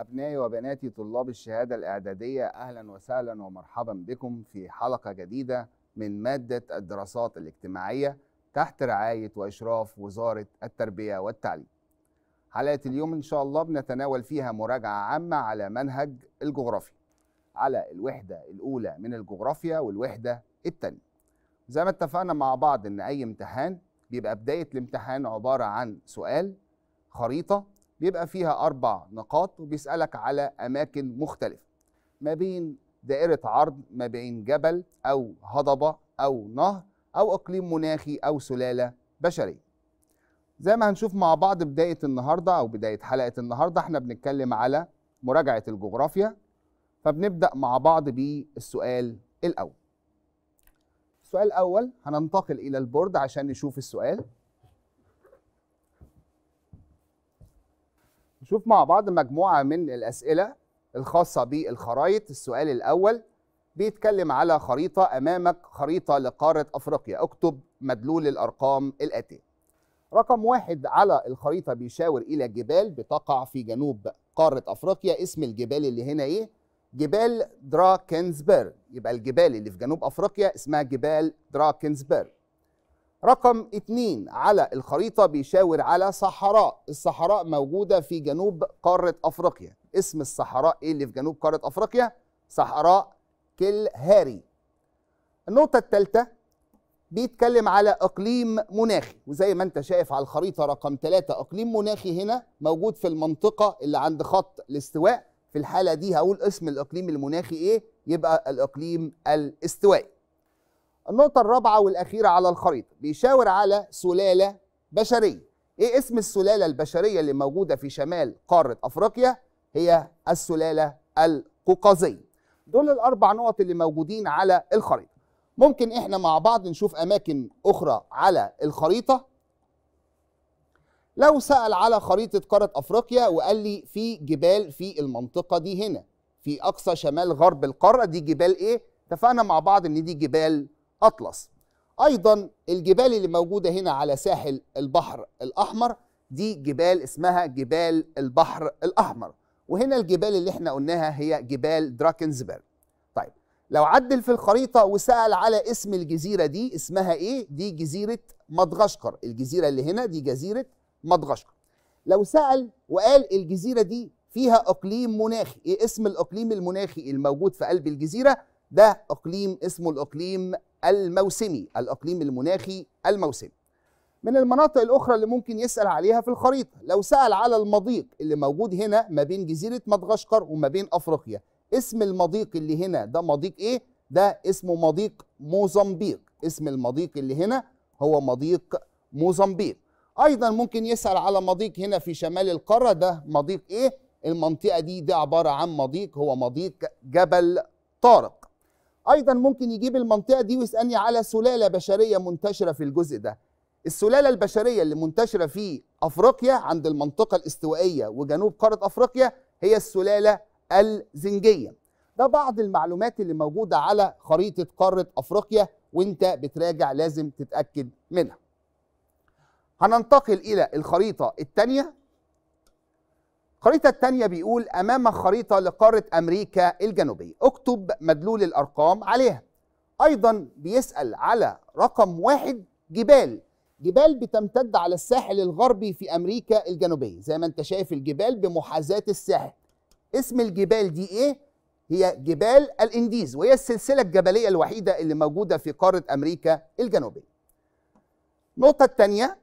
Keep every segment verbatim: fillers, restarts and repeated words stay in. أبنائي وبناتي طلاب الشهادة الإعدادية، أهلا وسهلا ومرحبا بكم في حلقة جديدة من مادة الدراسات الاجتماعية تحت رعاية وإشراف وزارة التربية والتعليم. حلقة اليوم إن شاء الله بنتناول فيها مراجعة عامة على منهج الجغرافيا، على الوحدة الأولى من الجغرافيا والوحدة الثانية. زي ما اتفقنا مع بعض إن أي امتحان بيبقى بداية الامتحان عبارة عن سؤال خريطة بيبقى فيها أربع نقاط وبيسألك على أماكن مختلفة ما بين دائرة عرض، ما بين جبل أو هضبة أو نهر أو إقليم مناخي أو سلالة بشرية. زي ما هنشوف مع بعض بداية النهاردة أو بداية حلقة النهاردة احنا بنتكلم على مراجعة الجغرافيا، فبنبدأ مع بعض بالسؤال الأول. السؤال الأول هننتقل إلى البورد عشان نشوف السؤال. نشوف مع بعض مجموعة من الأسئلة الخاصة بالخرائط. السؤال الأول بيتكلم على خريطة، أمامك خريطة لقارة أفريقيا، اكتب مدلول الأرقام الآتية. رقم واحد على الخريطة بيشاور إلى جبال بتقع في جنوب قارة أفريقيا، اسم الجبال اللي هنا إيه؟ جبال دراكنسبرغ، يبقى الجبال اللي في جنوب أفريقيا اسمها جبال دراكنسبرغ. رقم اتنين على الخريطة بيشاور على صحراء، الصحراء موجودة في جنوب قارة أفريقيا، اسم الصحراء ايه اللي في جنوب قارة أفريقيا؟ صحراء كلهاري. النقطة الثالثة بيتكلم على إقليم مناخي، وزي ما أنت شايف على الخريطة رقم ثلاثة إقليم مناخي هنا موجود في المنطقة اللي عند خط الاستواء، في الحالة دي هقول اسم الإقليم المناخي ايه؟ يبقى الإقليم الاستوائي. النقطة الرابعة والأخيرة على الخريطة بيشاور على سلالة بشرية. إيه اسم السلالة البشرية اللي موجودة في شمال قارة أفريقيا؟ هي السلالة القوقازية. دول الأربع نقط اللي موجودين على الخريطة. ممكن إحنا مع بعض نشوف أماكن أخرى على الخريطة. لو سأل على خريطة قارة أفريقيا وقال لي في جبال في المنطقة دي هنا، في أقصى شمال غرب القارة، دي جبال إيه؟ اتفقنا مع بعض إن دي جبال أطلس. أيضا الجبال اللي موجودة هنا على ساحل البحر الأحمر دي جبال اسمها جبال البحر الأحمر، وهنا الجبال اللي احنا قلناها هي جبال دراكنسبرغ. طيب لو عدل في الخريطة وسأل على اسم الجزيرة دي اسمها ايه؟ دي جزيرة مدغشقر، الجزيرة اللي هنا دي جزيرة مدغشقر. لو سأل وقال الجزيرة دي فيها إقليم مناخي، ايه اسم الإقليم المناخي الموجود في قلب الجزيرة؟ ده إقليم اسمه الإقليم الموسمي، الإقليم المناخي الموسمي. من المناطق الأخرى اللي ممكن يسأل عليها في الخريطة، لو سأل على المضيق اللي موجود هنا ما بين جزيرة مدغشقر وما بين أفريقيا، اسم المضيق اللي هنا ده مضيق إيه؟ ده اسمه مضيق موزمبيق، اسم المضيق اللي هنا هو مضيق موزمبيق. أيضا ممكن يسأل على مضيق هنا في شمال القارة، ده مضيق إيه؟ المنطقة دي ده عبارة عن مضيق، هو مضيق جبل طارق. أيضا ممكن يجيب المنطقة دي ويسألني على سلالة بشرية منتشرة في الجزء ده. السلالة البشرية اللي منتشرة في أفريقيا عند المنطقة الاستوائية وجنوب قارة أفريقيا هي السلالة الزنجية. ده بعض المعلومات اللي موجودة على خريطة قارة أفريقيا وانت بتراجع لازم تتأكد منها. هننتقل إلى الخريطة الثانية. الخريطة الثانية بيقول أمامك خريطة لقارة أمريكا الجنوبية، اكتب مدلول الأرقام عليها. أيضا بيسأل على رقم واحد جبال، جبال بتمتد على الساحل الغربي في أمريكا الجنوبية، زي ما أنت شايف الجبال بمحاذاة الساحل. اسم الجبال دي إيه؟ هي جبال الإنديز، وهي السلسلة الجبلية الوحيدة اللي موجودة في قارة أمريكا الجنوبية. النقطة الثانية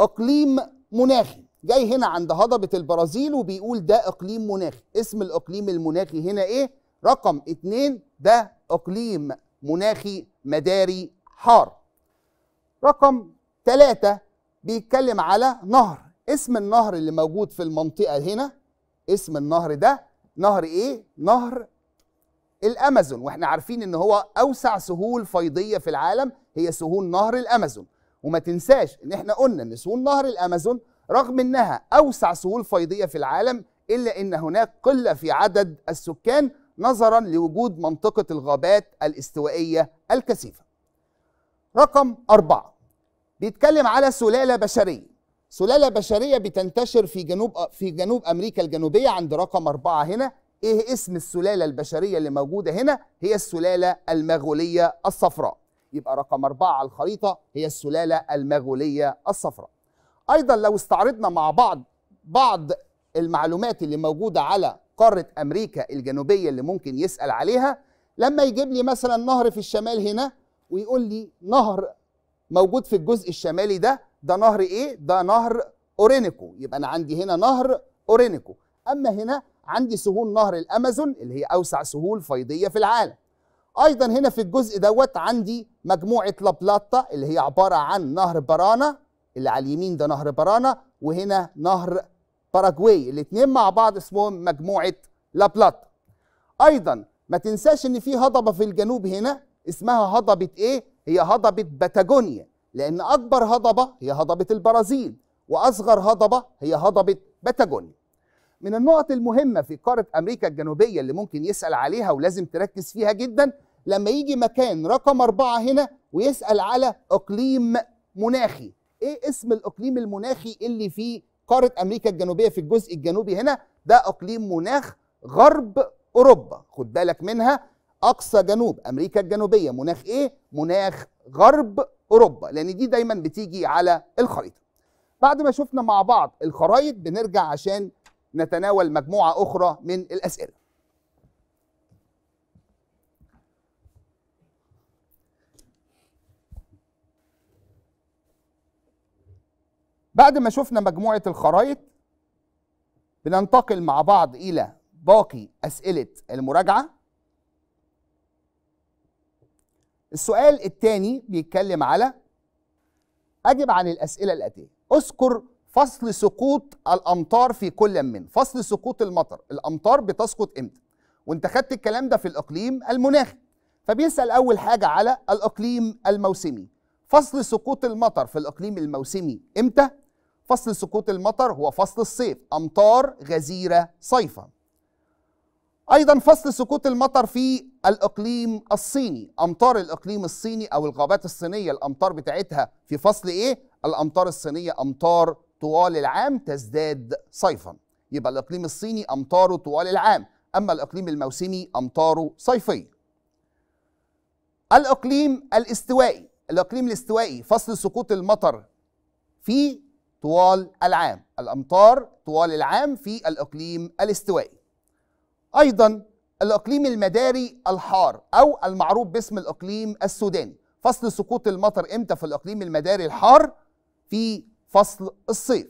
إقليم مناخي، جاي هنا عند هضبة البرازيل وبيقول ده إقليم مناخي، اسم الإقليم المناخي هنا إيه؟ رقم اتنين ده إقليم مناخي مداري حار. رقم تلاتة بيتكلم على نهر، اسم النهر اللي موجود في المنطقة هنا، اسم النهر ده نهر إيه؟ نهر الأمازون، وإحنا عارفين إن هو أوسع سهول فيضية في العالم هي سهول نهر الأمازون، وما تنساش إن إحنا قلنا إن سهول نهر الأمازون رغم انها اوسع سهول فيضيه في العالم الا ان هناك قله في عدد السكان نظرا لوجود منطقه الغابات الاستوائيه الكثيفه. رقم اربعه بيتكلم على سلاله بشريه، سلالة بشرية بتنتشر في جنوب في جنوب أمريكا الجنوبية عند رقم أربعة هنا. إيه اسم السلالة البشرية اللي موجودة هنا؟ هي السلالة المغولية الصفراء. يبقى رقم أربعة على الخريطة هي السلالة المغولية الصفراء. أيضا لو استعرضنا مع بعض بعض المعلومات اللي موجودة على قارة أمريكا الجنوبية اللي ممكن يسأل عليها، لما يجيب لي مثلا نهر في الشمال هنا ويقول لي نهر موجود في الجزء الشمالي ده، ده نهر إيه؟ ده نهر أورينيكو. يبقى أنا عندي هنا نهر أورينيكو. أما هنا عندي سهول نهر الأمازون اللي هي أوسع سهول فيضية في العالم. أيضا هنا في الجزء دوت عندي مجموعة لابلاتا اللي هي عبارة عن نهر برانا، اللي على اليمين ده نهر برانا، وهنا نهر باراجواي، الاثنين مع بعض اسمهم مجموعة لابلاتا. أيضا ما تنساش إن في هضبة في الجنوب هنا اسمها هضبة إيه؟ هي هضبة باتاجونيا، لأن أكبر هضبة هي هضبة البرازيل وأصغر هضبة هي هضبة باتاجونيا. من النقط المهمة في قارة أمريكا الجنوبية اللي ممكن يسأل عليها ولازم تركز فيها جدا، لما يجي مكان رقم أربعة هنا ويسأل على إقليم مناخي. إيه اسم الإقليم المناخي اللي في قارة أمريكا الجنوبية في الجزء الجنوبي هنا؟ ده إقليم مناخ غرب أوروبا. خد بالك منها، أقصى جنوب أمريكا الجنوبية مناخ إيه؟ مناخ غرب أوروبا، لأن دي دايما بتيجي على الخريطة. بعد ما شفنا مع بعض الخرايط بنرجع عشان نتناول مجموعة أخرى من الأسئلة. بعد ما شفنا مجموعة الخرايط بننتقل مع بعض إلى باقي أسئلة المراجعة. السؤال الثاني بيتكلم على أجب عن الأسئلة الآتية. أذكر فصل سقوط الأمطار في كل من. فصل سقوط المطر، الأمطار بتسقط إمتى؟ وأنت خدت الكلام ده في الإقليم المناخي. فبيسأل أول حاجة على الإقليم الموسمي. فصل سقوط المطر في الإقليم الموسمي إمتى؟ فصل سقوط المطر هو فصل الصيف، أمطار غزيرة صيفا. أيضا فصل سقوط المطر في الإقليم الصيني. أمطار الإقليم الصيني أو الغابات الصينية الأمطار بتاعتها في فصل إيه؟ الأمطار الصينية أمطار طوال العام تزداد صيفا. يبقى الإقليم الصيني أمطاره طوال العام، أما الإقليم الموسمي أمطاره صيفية. الإقليم الاستوائي. الإقليم الاستوائي فصل سقوط المطر فيه طوال العام، الأمطار طوال العام في الإقليم الاستوائي. أيضا الإقليم المداري الحار أو المعروف باسم الإقليم السوداني. فصل سقوط المطر إمتى في الإقليم المداري الحار؟ في فصل الصيف.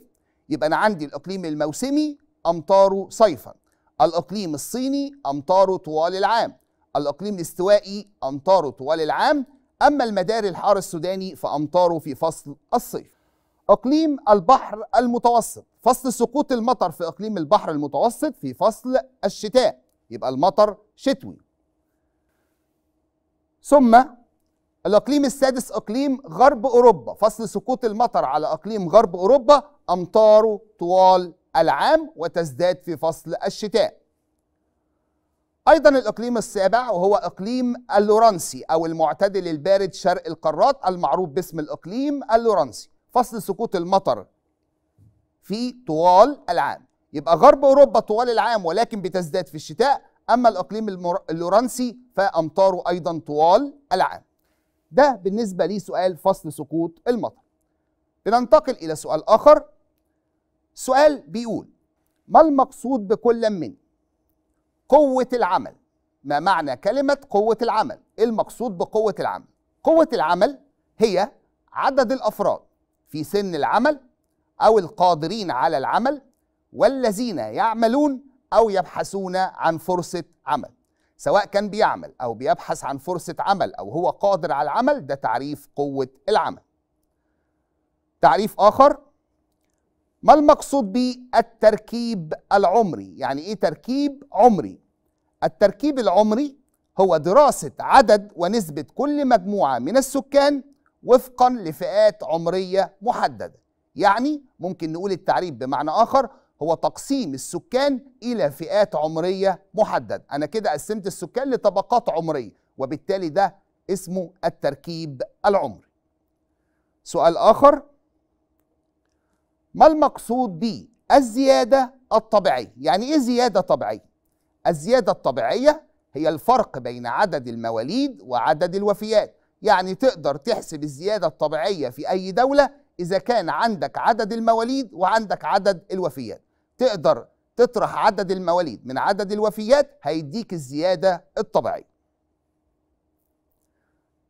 يبقى أنا عندي الإقليم الموسمي أمطاره صيفا، الإقليم الصيني أمطاره طوال العام، الإقليم الاستوائي أمطاره طوال العام، أما المداري الحار السوداني فأمطاره في فصل الصيف. إقليم البحر المتوسط. فصل سقوط المطر في إقليم البحر المتوسط في فصل الشتاء، يبقى المطر شتوي. ثم الإقليم السادس إقليم غرب أوروبا. فصل سقوط المطر على إقليم غرب أوروبا أمطاره طوال العام وتزداد في فصل الشتاء. أيضا الإقليم السابع وهو إقليم اللورنسي أو المعتدل البارد شرق القارات المعروف باسم الإقليم اللورنسي. فصل سقوط المطر في طوال العام. يبقى غرب أوروبا طوال العام ولكن بتزداد في الشتاء، أما الإقليم اللورنسي فأمطاره أيضا طوال العام. ده بالنسبة لي سؤال فصل سقوط المطر. بننتقل إلى سؤال آخر. سؤال بيقول ما المقصود بكل من؟ قوة العمل. ما معنى كلمة قوة العمل؟ إيه المقصود بقوة العمل؟ قوة العمل هي عدد الأفراد في سن العمل أو القادرين على العمل والذين يعملون أو يبحثون عن فرصة عمل. سواء كان بيعمل أو بيبحث عن فرصة عمل أو هو قادر على العمل، ده تعريف قوة العمل. تعريف آخر، ما المقصود بالتركيب العمري؟ يعني إيه تركيب عمري؟ التركيب العمري هو دراسة عدد ونسبة كل مجموعة من السكان وفقا لفئات عمرية محددة. يعني ممكن نقول التعريف بمعنى آخر هو تقسيم السكان إلى فئات عمرية محددة. أنا كده قسمت السكان لطبقات عمرية وبالتالي ده اسمه التركيب العمري. سؤال آخر، ما المقصود به الزيادة الطبيعية؟ يعني ايه زيادة طبيعية؟ الزيادة الطبيعية هي الفرق بين عدد المواليد وعدد الوفيات. يعني تقدر تحسب الزيادة الطبيعية في أي دولة إذا كان عندك عدد المواليد وعندك عدد الوفيات. تقدر تطرح عدد المواليد من عدد الوفيات هيديك الزيادة الطبيعية.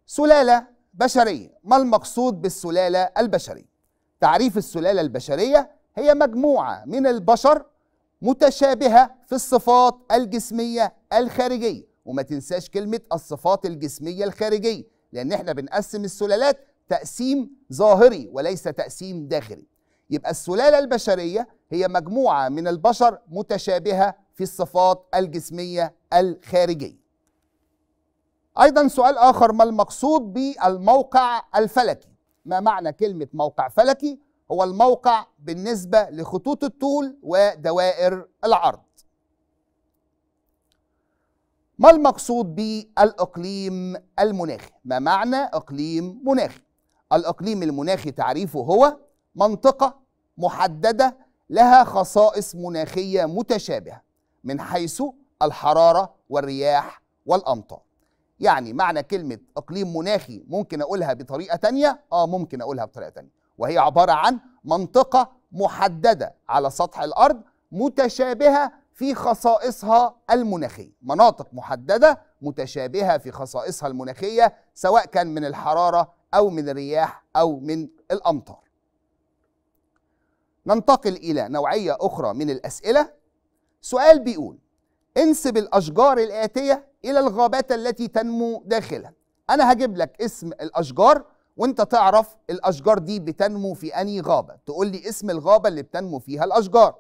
سلالة بشرية، ما المقصود بالسلالة البشرية؟ تعريف السلالة البشرية هي مجموعة من البشر متشابهة في الصفات الجسمية الخارجية، وما تنساش كلمة الصفات الجسمية الخارجية، لأن احنا بنقسم السلالات تقسيم ظاهري وليس تقسيم داخلي. يبقى السلالة البشرية هي مجموعة من البشر متشابهة في الصفات الجسمية الخارجية. أيضا سؤال آخر، ما المقصود بالموقع الفلكي؟ ما معنى كلمة موقع فلكي؟ هو الموقع بالنسبة لخطوط الطول ودوائر العرض. ما المقصود بالإقليم المناخي؟ ما معنى إقليم مناخي؟ الإقليم المناخي تعريفه هو منطقة محددة لها خصائص مناخية متشابهة من حيث الحرارة والرياح والأمطار. يعني معنى كلمة إقليم مناخي ممكن أقولها بطريقة تانية؟ آه ممكن أقولها بطريقة تانية، وهي عبارة عن منطقة محددة على سطح الأرض متشابهة في خصائصها المناخية. مناطق محددة متشابهة في خصائصها المناخية سواء كان من الحرارة أو من الرياح أو من الأمطار. ننتقل إلى نوعية أخرى من الأسئلة. سؤال بيقول انسب الأشجار الآتية إلى الغابات التي تنمو داخلها. أنا هجيب لك اسم الأشجار وأنت تعرف الأشجار دي بتنمو في أنهي غابة، تقول لي اسم الغابة اللي بتنمو فيها الأشجار.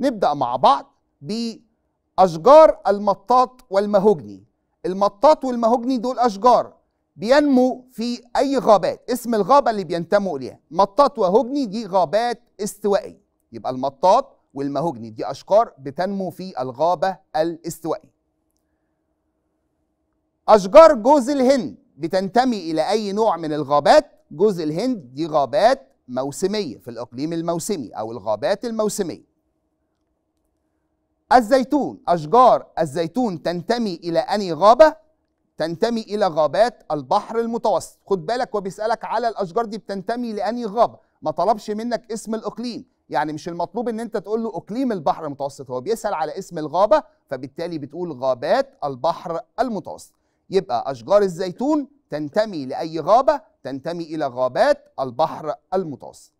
نبدأ مع بعض بأشجار المطاط والمهجني. المطاط والمهجني دول أشجار بينمو في أي غابات، اسم الغابة اللي بينتموا إليها. مطاط وهجني دي غابات استوائية، يبقى المطاط والمهجني دي أشجار بتنمو في الغابة الاستوائية. أشجار جوز الهند بتنتمي إلى أي نوع من الغابات؟ جوز الهند دي غابات موسمية في الإقليم الموسمي أو الغابات الموسمية. الزيتون، أشجار الزيتون تنتمي إلى أنهي غابة؟ تنتمي إلى غابات البحر المتوسط. خد بالك وبيسألك على الأشجار دي بتنتمي لأنهي غابة، ما طلبش منك اسم الإقليم، يعني مش المطلوب إن أنت تقول له إقليم البحر المتوسط، هو بيسأل على اسم الغابة فبالتالي بتقول غابات البحر المتوسط. يبقى أشجار الزيتون تنتمي لأي غابة؟ تنتمي إلى غابات البحر المتوسط.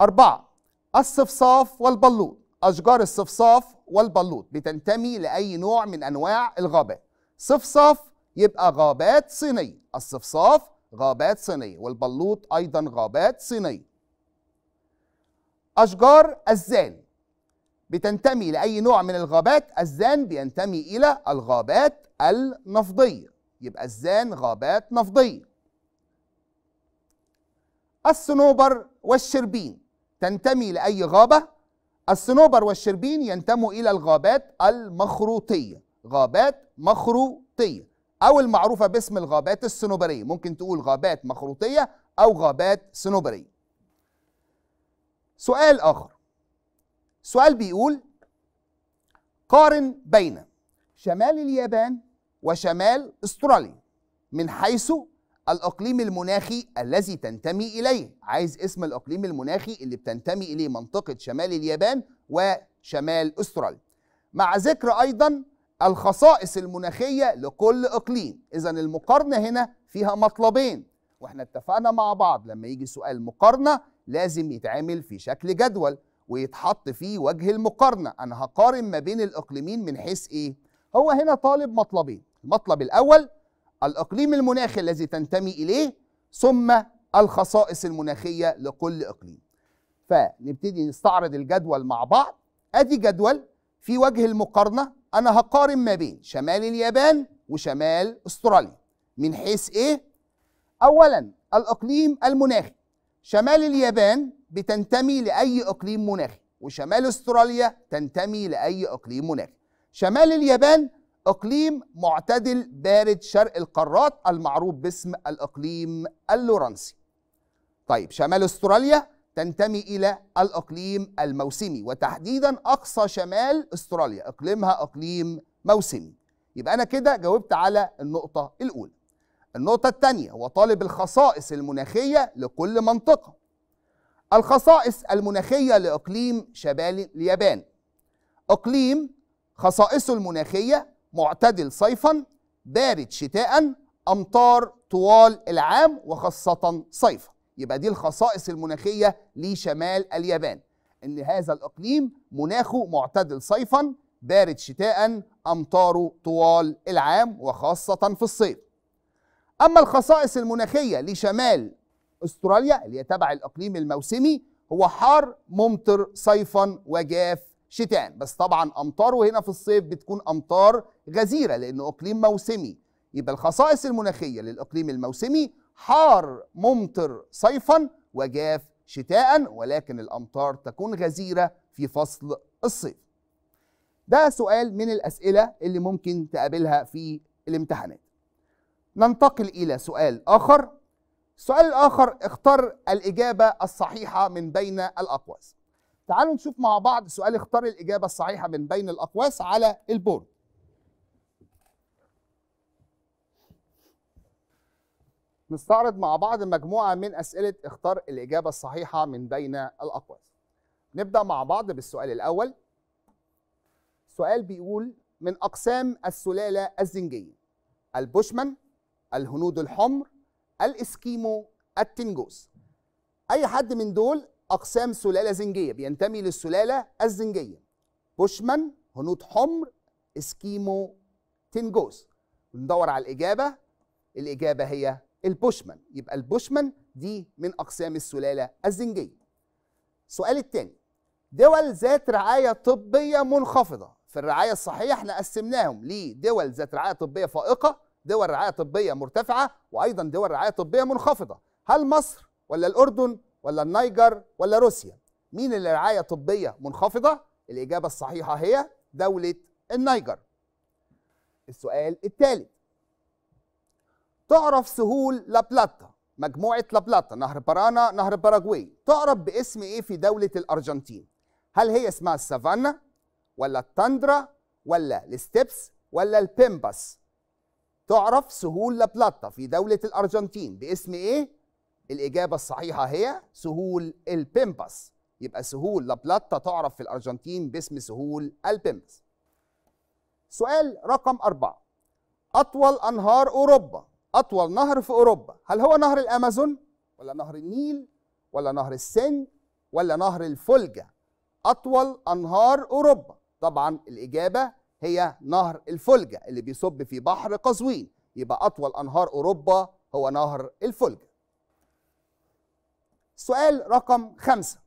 أربعة، الصفصاف والبلوط. أشجار الصفصاف والبلوط بتنتمي لأي نوع من أنواع الغابات؟ صفصاف يبقى غابات صينية، الصفصاف غابات صينية والبلوط أيضا غابات صينية. أشجار الزان بتنتمي لأي نوع من الغابات؟ الزان بينتمي إلى الغابات النفضية، يبقى الزان غابات نفضية. الصنوبر والشربين تنتمي لأي غابة؟ الصنوبر والشربين ينتموا إلى الغابات المخروطية، غابات مخروطية أو المعروفة باسم الغابات الصنوبرية، ممكن تقول غابات مخروطية أو غابات صنوبرية. سؤال آخر، سؤال بيقول قارن بين شمال اليابان وشمال استراليا من حيث الإقليم المناخي الذي تنتمي إليه. عايز اسم الإقليم المناخي اللي بتنتمي إليه منطقة شمال اليابان وشمال أستراليا، مع ذكر أيضا الخصائص المناخية لكل إقليم. إذا المقارنة هنا فيها مطلبين، وإحنا اتفقنا مع بعض لما يجي سؤال مقارنة لازم يتعامل في شكل جدول ويتحط فيه وجه المقارنة. أنا هقارن ما بين الإقليمين من حيث إيه؟ هو هنا طالب مطلبين، المطلب الأول الإقليم المناخي الذي تنتمي إليه ثم الخصائص المناخية لكل إقليم. فنبتدي نستعرض الجدول مع بعض. أدي جدول في وجه المقارنة، أنا هقارن ما بين شمال اليابان وشمال أستراليا من حيث إيه؟ أولاً الإقليم المناخي، شمال اليابان بتنتمي لأي إقليم مناخي وشمال أستراليا تنتمي لأي إقليم مناخي. شمال اليابان إقليم معتدل بارد شرق القارات المعروف باسم الإقليم اللورنسي. طيب شمال استراليا تنتمي إلى الإقليم الموسمي، وتحديدا أقصى شمال استراليا إقليمها إقليم موسمي. يبقى أنا كده جاوبت على النقطة الأولى. النقطة الثانية هو طالب الخصائص المناخية لكل منطقة. الخصائص المناخية لإقليم شمال اليابان، إقليم خصائصه المناخية معتدل صيفا، بارد شتاء، أمطار طوال العام وخاصة صيفا. يبقى دي الخصائص المناخية لشمال اليابان، إن هذا الإقليم مناخه معتدل صيفا، بارد شتاء، أمطاره طوال العام وخاصة في الصيف. أما الخصائص المناخية لشمال أستراليا اللي هي تبع الإقليم الموسمي هو حار ممطر صيفا وجاف شتاء، بس طبعا أمطاره هنا في الصيف بتكون أمطار غزيرة لأنه إقليم موسمي. يبقى الخصائص المناخية للإقليم الموسمي حار ممطر صيفا وجاف شتاء، ولكن الأمطار تكون غزيرة في فصل الصيف. ده سؤال من الأسئلة اللي ممكن تقابلها في الامتحانات. ننتقل إلى سؤال آخر. السؤال الآخر اختار الإجابة الصحيحة من بين الأقواس. تعالوا نشوف مع بعض سؤال اختار الإجابة الصحيحة من بين الأقواس على البورد. نستعرض مع بعض مجموعة من أسئلة اختار الإجابة الصحيحة من بين الأقواس. نبدأ مع بعض بالسؤال الأول. السؤال بيقول من أقسام السلالة الزنجية البوشمان، الهنود الحمر، الإسكيمو، التنجوس. أي حد من دول أقسام سلالة زنجية، بينتمي للسلالة الزنجية. بوشمان، هنود حمر، إسكيمو، تنجوس. ندور على الإجابة. الإجابة هي البوشمان. يبقى البوشمان دي من أقسام السلالة الزنجية. السؤال الثاني، دول ذات رعاية طبية منخفضة. في الرعاية الصحية احنا قسمناهم لدول ذات رعاية طبية فائقة، دول رعاية طبية مرتفعة، وأيضا دول رعاية طبية منخفضة. هل مصر ولا الأردن ولا النيجر ولا روسيا؟ مين اللي رعاية طبية منخفضة؟ الإجابة الصحيحة هي دولة النيجر. السؤال الثالث، تعرف سهول لابلاتا، مجموعة لابلاتا، نهر بارانا، نهر باراجواي، تعرف باسم إيه في دولة الأرجنتين؟ هل هي اسمها السافانا ولا التندرا ولا الستيبس ولا البيمباس؟ تعرف سهول لابلاتا في دولة الأرجنتين باسم إيه؟ الإجابة الصحيحة هي سهول البيمباس. يبقى سهول لابلاتا تعرف في الأرجنتين باسم سهول البيمباس. سؤال رقم أربعة، أطول أنهار أوروبا، أطول نهر في أوروبا، هل هو نهر الأمازون ولا نهر النيل ولا نهر السند ولا نهر الفولجا؟ أطول أنهار أوروبا، طبعا الإجابة هي نهر الفولجا اللي بيصب في بحر قزوين. يبقى أطول أنهار أوروبا هو نهر الفولجا. سؤال رقم خمسة،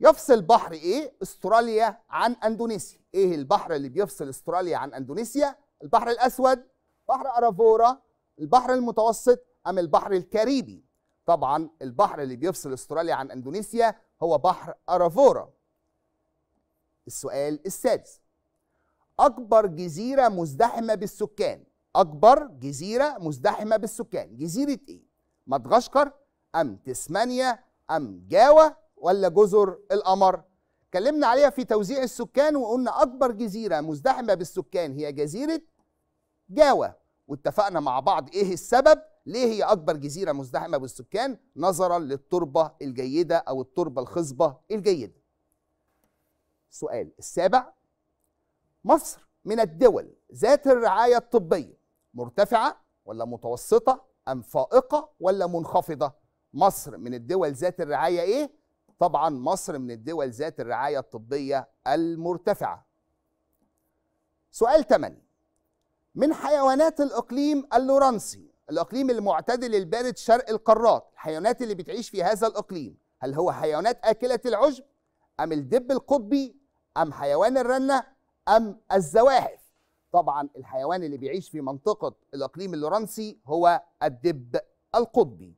يفصل بحر إيه أستراليا عن أندونيسيا؟ إيه البحر اللي بيفصل أستراليا عن أندونيسيا؟ البحر الأسود، بحر أرافورا، البحر المتوسط، أم البحر الكاريبي؟ طبعا البحر اللي بيفصل أستراليا عن أندونيسيا هو بحر أرافورا. السؤال السادس، أكبر جزيرة مزدحمة بالسكان، أكبر جزيرة مزدحمة بالسكان، جزيرة إيه؟ مدغشقر أم تسمانيا أم جاوة ولا جزر القمر؟ اتكلمنا عليها في توزيع السكان وقلنا أكبر جزيرة مزدحمة بالسكان هي جزيرة جاوة، واتفقنا مع بعض إيه السبب؟ ليه هي أكبر جزيرة مزدحمة بالسكان؟ نظرا للتربة الجيدة أو التربة الخصبة الجيدة. السؤال السابع، مصر من الدول ذات الرعاية الطبية مرتفعة ولا متوسطة أم فائقة ولا منخفضة؟ مصر من الدول ذات الرعاية إيه؟ طبعا مصر من الدول ذات الرعاية الطبية المرتفعة. سؤال ثمانية، من حيوانات الإقليم اللورنسي، الإقليم المعتدل البارد شرق القارات، الحيوانات اللي بتعيش في هذا الإقليم، هل هو حيوانات آكلة العشب أم الدب القطبي أم حيوان الرنة أم الزواحف؟ طبعا الحيوان اللي بيعيش في منطقة الإقليم اللورنسي هو الدب القطبي.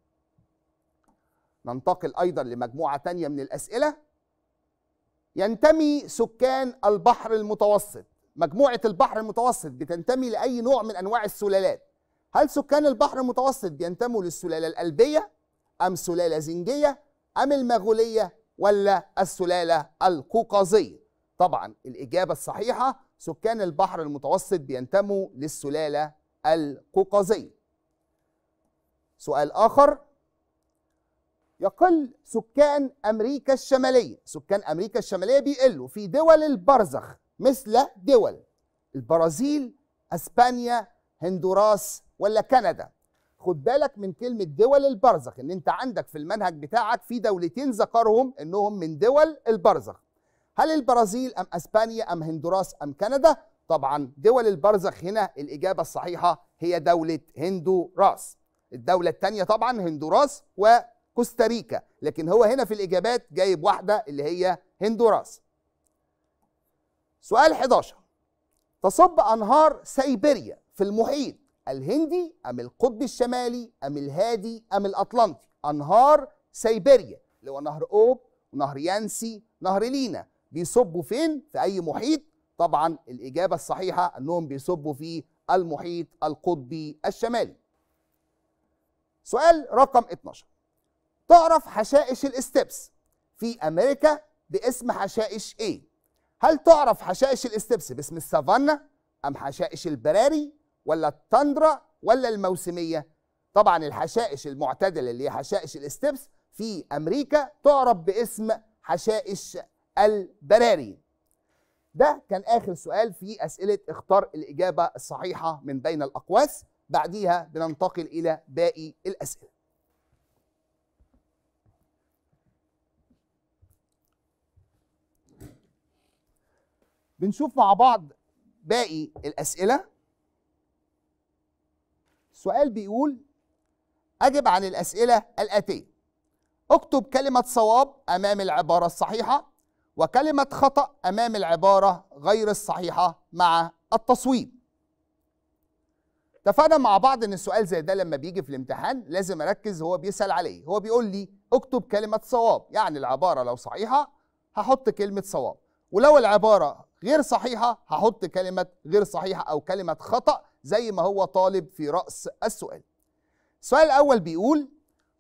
ننتقل أيضا لمجموعة تانية من الأسئلة. ينتمي سكان البحر المتوسط، مجموعة البحر المتوسط بتنتمي لأي نوع من أنواع السلالات؟ هل سكان البحر المتوسط بينتموا للسلالة الألبية أم سلالة زنجية أم المغولية ولا السلالة القوقازية؟ طبعا الإجابة الصحيحة سكان البحر المتوسط بينتموا للسلالة القوقازية. سؤال آخر، يقل سكان أمريكا الشمالية، سكان أمريكا الشمالية بيقلوا في دول البرزخ مثل دول البرازيل، أسبانيا، هندوراس ولا كندا. خد بالك من كلمة دول البرزخ، إن أنت عندك في المنهج بتاعك في دولتين ذكرهم إنهم من دول البرزخ. هل البرازيل أم أسبانيا أم هندوراس أم كندا؟ طبعا دول البرزخ هنا الإجابة الصحيحة هي دولة هندوراس. الدولة الثانية طبعا هندوراس وكوستاريكا، لكن هو هنا في الإجابات جايب واحدة اللي هي هندوراس. سؤال حداشر، تصب أنهار سيبيريا في المحيط الهندي أم القطب الشمالي أم الهادي أم الأطلنطي؟ أنهار سيبيريا اللي هو نهر أوب ونهر يانسي نهر لينا بيصبوا فين؟ في أي محيط؟ طبعا الإجابة الصحيحة أنهم بيصبوا في المحيط القطبي الشمالي. سؤال رقم اتناشر، تعرف حشائش الاستبس في أمريكا باسم حشائش إيه؟ هل تعرف حشائش الاستبس باسم السافانا أم حشائش البراري ولا التندرا ولا الموسمية؟ طبعا الحشائش المعتدلة اللي هي حشائش الاستبس في أمريكا تعرف باسم حشائش البراري. ده كان آخر سؤال في أسئلة اختار الإجابة الصحيحة من بين الأقواس، بعديها بننتقل إلى باقي الأسئلة. بنشوف مع بعض باقي الأسئلة. السؤال بيقول أجب عن الأسئلة الآتية، اكتب كلمة صواب أمام العبارة الصحيحة وكلمة خطأ أمام العبارة غير الصحيحة مع التصويب. اتفقنا مع بعض ان السؤال زي ده لما بيجي في الامتحان لازم اركز هو بيسأل عليه. هو بيقول لي اكتب كلمة صواب، يعني العبارة لو صحيحة هحط كلمة صواب، ولو العبارة غير صحيحة هحط كلمة غير صحيحة أو كلمة خطأ زي ما هو طالب في رأس السؤال. السؤال الأول بيقول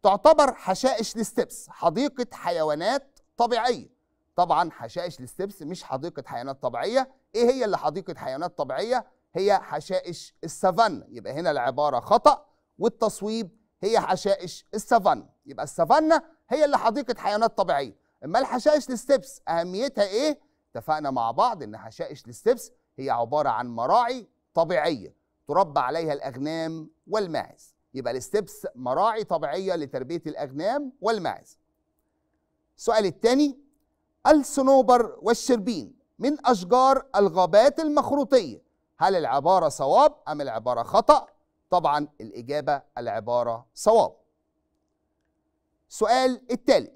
تعتبر حشائش الاستبس حديقة حيوانات طبيعية. طبعا حشائش الاستبس مش حديقة حيوانات طبيعية. إيه هي اللي حديقة حيوانات طبيعية؟ هي حشائش السافانا، يبقى هنا العبارة خطأ والتصويب هي حشائش السافانا. يبقى السافانا هي اللي حديقة حيوانات طبيعية. أما الحشائش الاستبس أهميتها إيه؟ اتفقنا مع بعض ان حشائش الاستبس هي عباره عن مراعي طبيعيه تربى عليها الاغنام والماعز. يبقى الاستبس مراعي طبيعيه لتربيه الاغنام والماعز. السؤال الثاني، الصنوبر والشربين من اشجار الغابات المخروطيه، هل العباره صواب ام العباره خطا؟ طبعا الاجابه العباره صواب. السؤال التالي،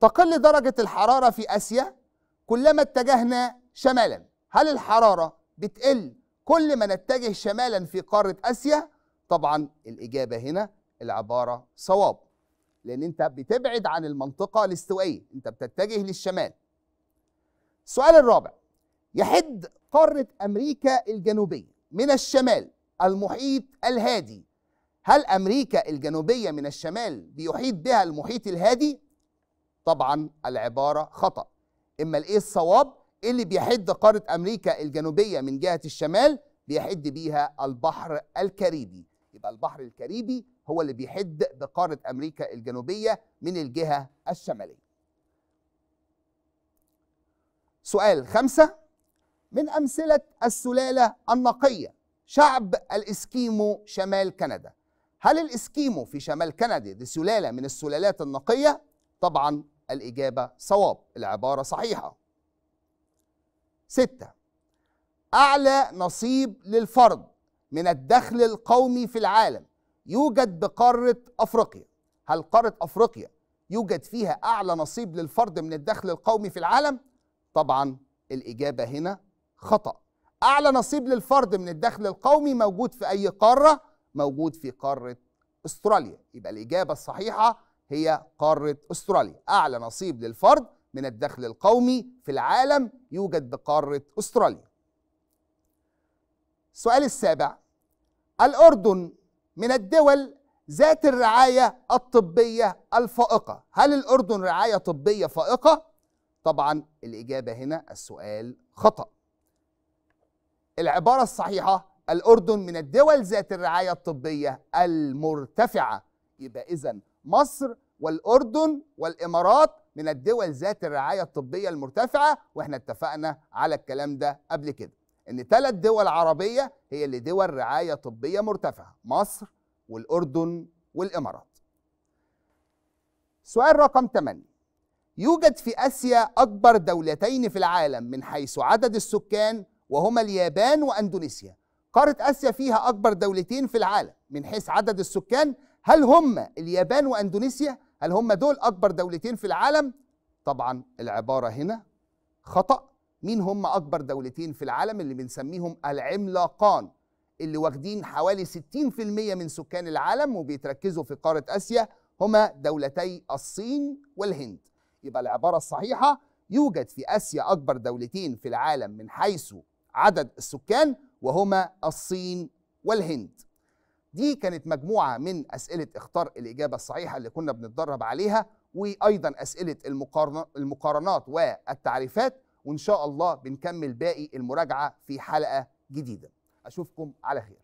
تقل درجه الحراره في اسيا كلما اتجهنا شمالا، هل الحرارة بتقل كل ما نتجه شمالا في قارة آسيا؟ طبعا الإجابة هنا العبارة صواب، لأن أنت بتبعد عن المنطقة الاستوائية، أنت بتتجه للشمال. السؤال الرابع، يحد قارة أمريكا الجنوبية من الشمال المحيط الهادي، هل أمريكا الجنوبية من الشمال بيحيط بها المحيط الهادي؟ طبعا العبارة خطأ. إما الإيه الصواب؟ اللي بيحد قارة أمريكا الجنوبية من جهة الشمال بيحد بيها البحر الكاريبي، يبقى البحر الكاريبي هو اللي بيحد بقارة أمريكا الجنوبية من الجهة الشمالية. سؤال خمسة، من أمثلة السلالة النقية شعب الإسكيمو شمال كندا، هل الإسكيمو في شمال كندا دي سلالة من السلالات النقية؟ طبعاً الإجابة صواب، العبارة صحيحة. ستة، أعلى نصيب للفرد من الدخل القومي في العالم يوجد بقارة أفريقيا، هل قارة أفريقيا يوجد فيها أعلى نصيب للفرد من الدخل القومي في العالم؟ طبعا الإجابة هنا خطأ. أعلى نصيب للفرد من الدخل القومي موجود في أي قارة؟ موجود في قارة أستراليا، يبقى الإجابة الصحيحة هي قارة أستراليا. أعلى نصيب للفرد من الدخل القومي في العالم يوجد بقارة أستراليا. السؤال السابع، الأردن من الدول ذات الرعاية الطبية الفائقة. هل الأردن رعاية طبية فائقة؟ طبعا الإجابة هنا السؤال خطأ. العبارة الصحيحة الأردن من الدول ذات الرعاية الطبية المرتفعة. يبقى إذن مصر والأردن والإمارات من الدول ذات الرعاية الطبية المرتفعة، وإحنا اتفقنا على الكلام ده قبل كده إن ثلاث دول عربية هي اللي دول رعاية طبية مرتفعة، مصر والأردن والإمارات. سؤال رقم ثمانية، يوجد في آسيا أكبر دولتين في العالم من حيث عدد السكان وهما اليابان وأندونيسيا. قارة آسيا فيها أكبر دولتين في العالم من حيث عدد السكان، هل هما اليابان وأندونيسيا؟ هل هما دول أكبر دولتين في العالم؟ طبعا العبارة هنا خطأ. مين هما أكبر دولتين في العالم اللي بنسميهم العملاقان، اللي واخدين حوالي ستين بالمئة من سكان العالم وبيتركزوا في قارة آسيا؟ هما دولتي الصين والهند. يبقى العبارة الصحيحة يوجد في آسيا أكبر دولتين في العالم من حيث عدد السكان وهما الصين والهند. دي كانت مجموعة من أسئلة اختار الإجابة الصحيحة اللي كنا بنتدرب عليها، وأيضا أسئلة المقارنات والتعريفات، وإن شاء الله بنكمل باقي المراجعة في حلقة جديدة. أشوفكم على خير.